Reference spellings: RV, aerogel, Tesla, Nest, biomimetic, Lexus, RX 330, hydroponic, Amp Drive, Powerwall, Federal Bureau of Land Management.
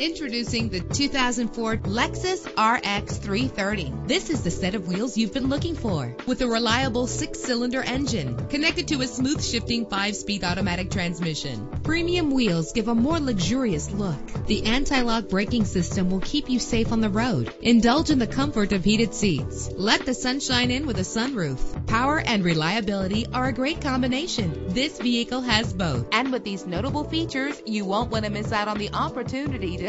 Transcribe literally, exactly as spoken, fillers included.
Introducing the two thousand four Lexus R X three thirty. This is the set of wheels you've been looking for, with a reliable six-cylinder engine connected to a smooth shifting five-speed automatic transmission. Premium wheels give a more luxurious look. The anti-lock braking system will keep you safe on the road. Indulge in the comfort of heated seats. Let the sunshine in with a sunroof. Power and reliability are a great combination. This vehicle has both. And with these notable features, you won't want to miss out on the opportunity to